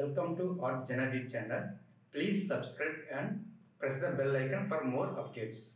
Welcome to Art JanaG channel. Please subscribe and press the bell icon for more updates.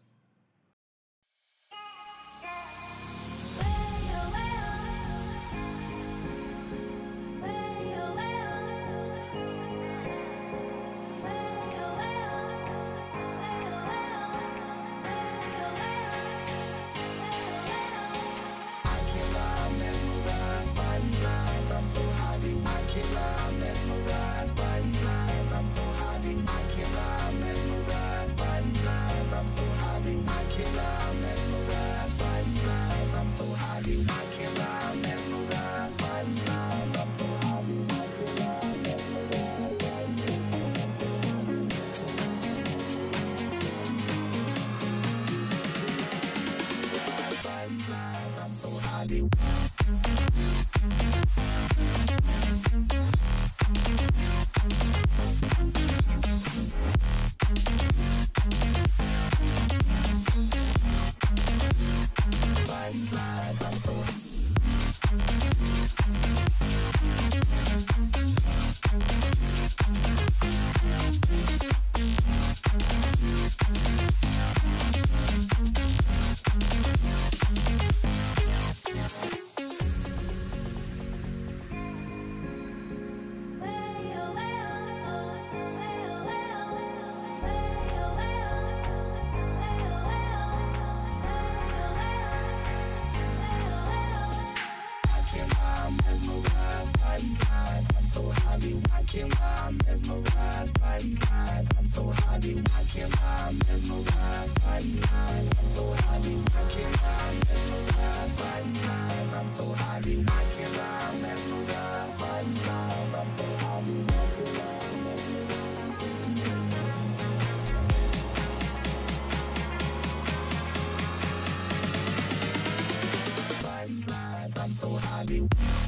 I'm so happy.